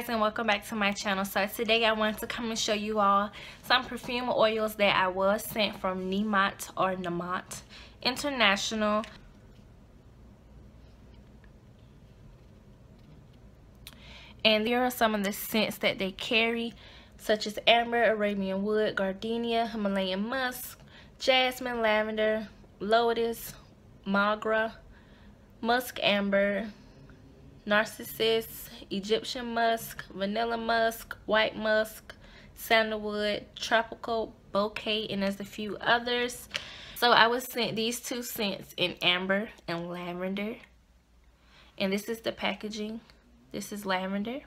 guys, and welcome back to my channel. So today I wanted to come and show you all some perfume oils that I was sent from Nemat or Nemat International. And there are some of the scents that they carry, such as amber, Arabian wood, gardenia, Himalayan musk, jasmine, lavender, lotus, magra, musk amber, narcissus, Egyptian musk, vanilla musk, white musk, sandalwood, tropical, bouquet, and there's a few others. So I was sent these two scents in amber and lavender. And this is the packaging. This is lavender.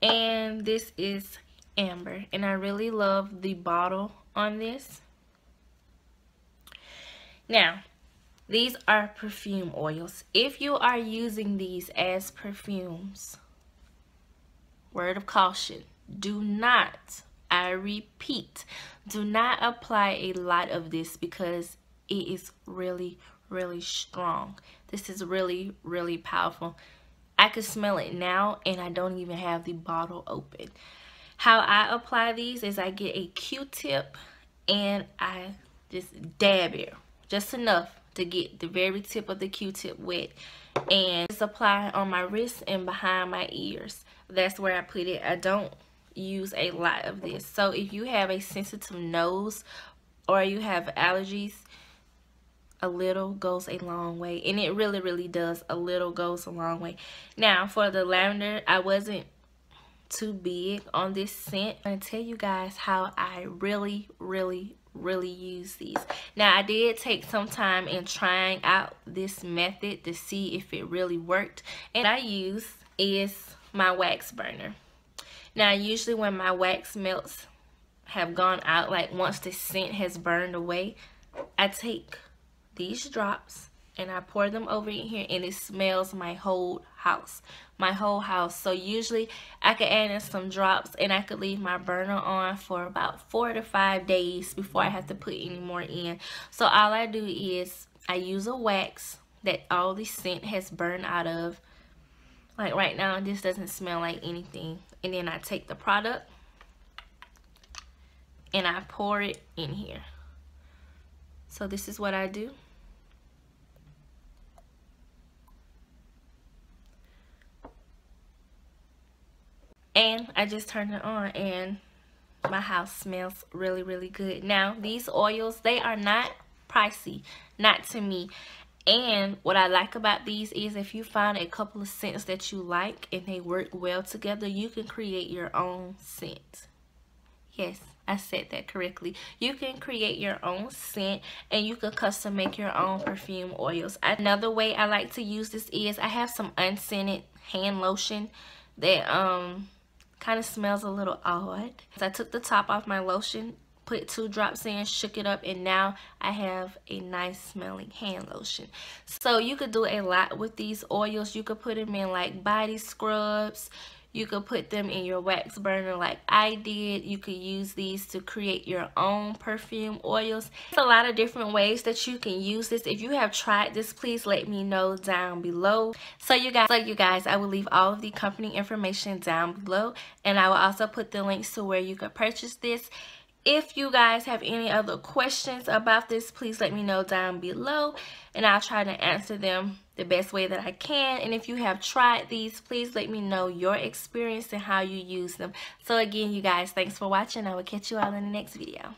And this is amber. And I really love the bottle on this. Now, these are perfume oils. If you are using these as perfumes, word of caution, do not, I repeat, do not apply a lot of this because it is really strong. This is really powerful. I can smell it now and I don't even have the bottle open. How I apply these is I get a Q-tip and I just dab it, just enough to get the very tip of the Q-tip wet, and just apply on my wrist and behind my ears. That's where I put it. I don't use a lot of this. So if you have a sensitive nose or you have allergies, a little goes a long way, and it really does. A little goes a long way. Now for the lavender, I wasn't too big on this scent. I'm gonna tell you guys how I really use these. Now I did take some time in trying out this method to see if it really worked, and I use is my wax burner. Now usually when my wax melts have gone out, like once the scent has burned away, I take these drops and I pour them over in here, and it smells my whole house, so usually I could add in some drops and I could leave my burner on for about 4 to 5 days before I have to put any more in. So all I do is I use a wax that all the scent has burned out of. Like right now this doesn't smell like anything, and then I take the product and I pour it in here. So this is what I do. And I just turned it on and my house smells really good. Now these oils, they are not pricey, not to me. And what I like about these is if you find a couple of scents that you like and they work well together, you can create your own scent. Yes, I said that correctly. You can create your own scent and you can custom make your own perfume oils. Another way I like to use this is I have some unscented hand lotion that kind of smells a little odd. So I took the top off my lotion, put 2 drops in, shook it up, and now I have a nice smelling hand lotion. So you could do a lot with these oils. You could put them in like body scrubs. You could put them in your wax burner like I did. You could use these to create your own perfume oils. There's a lot of different ways that you can use this. If you have tried this, please let me know down below. So you guys, I will leave all of the company information down below, and I will also put the links to where you could purchase this. If you guys have any other questions about this, please let me know down below and I'll try to answer them the best way that I can. And if you have tried these, please let me know your experience and how you use them. So again, you guys, thanks for watching. I will catch you all in the next video.